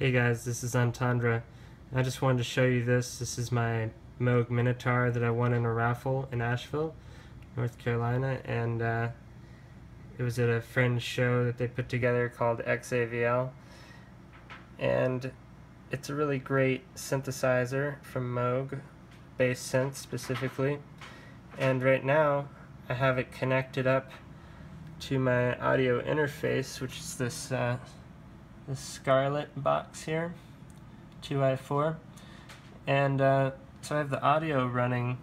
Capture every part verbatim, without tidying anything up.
Hey guys, this is Antandra. I just wanted to show you this. This is my Moog Minitaur that I won in a raffle in Asheville, North Carolina, and uh, it was at a friend's show that they put together called X A V L. And it's a really great synthesizer from Moog, bass synth specifically. And right now I have it connected up to my audio interface, which is this uh, the Scarlett box here, two I four, and uh, so I have the audio running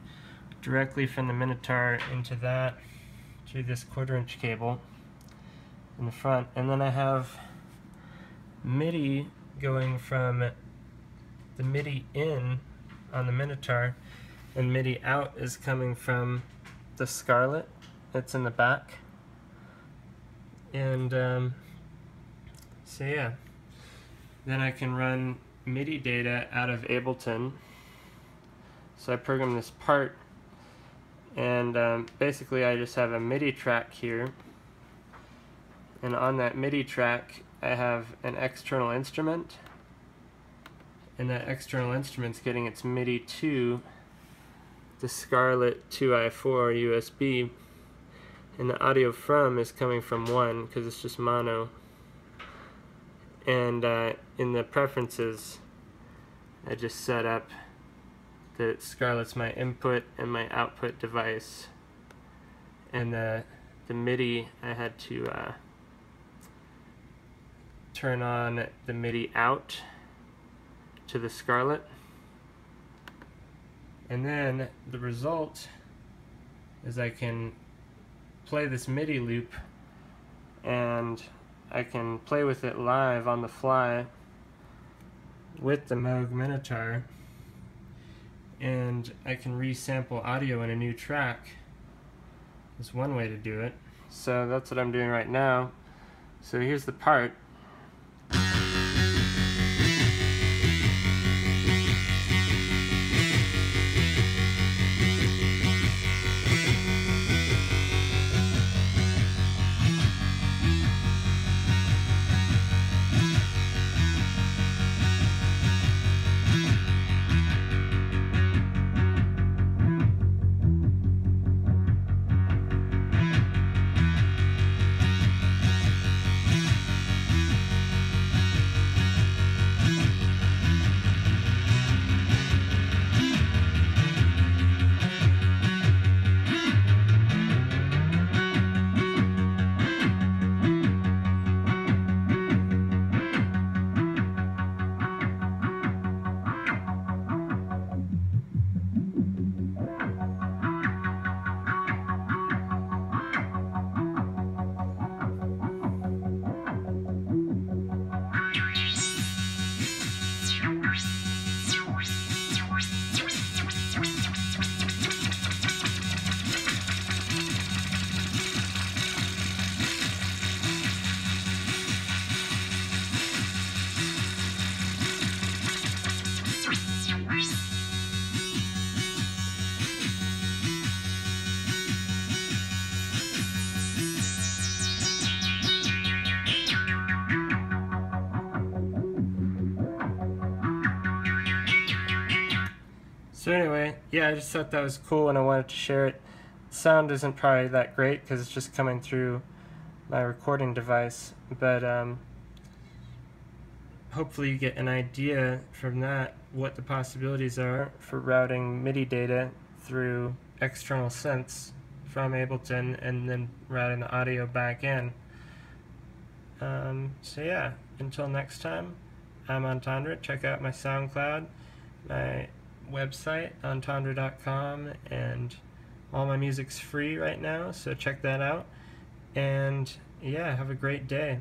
directly from the Minitaur into that, through this quarter inch cable in the front, and then I have MIDI going from the MIDI in on the Minitaur, and MIDI out is coming from the Scarlett that's in the back, and um, so yeah, then I can run MIDI data out of Ableton. So I program this part, and um, basically I just have a MIDI track here, and on that MIDI track I have an external instrument, and that external instrument's getting its MIDI to the Scarlett two I four U S B, and the audio from is coming from one because it's just mono. And uh, in the preferences, I just set up that Scarlett's my input and my output device, and the the MIDI I had to uh, turn on the MIDI out to the Scarlett, and then the result is I can play this MIDI loop, and I can play with it live on the fly with the Moog Minitaur, and I can resample audio in a new track. That's one way to do it. So that's what I'm doing right now. So here's the part. So anyway, yeah, I just thought that was cool and I wanted to share it. The sound isn't probably that great because it's just coming through my recording device, but um, hopefully you get an idea from that what the possibilities are for routing MIDI data through external synths from Ableton and then routing the audio back in. Um, so yeah, until next time, I'm Antandra. Check out my SoundCloud, my website, antandra dot com, and all my music's free right now, so check that out. And yeah, have a great day.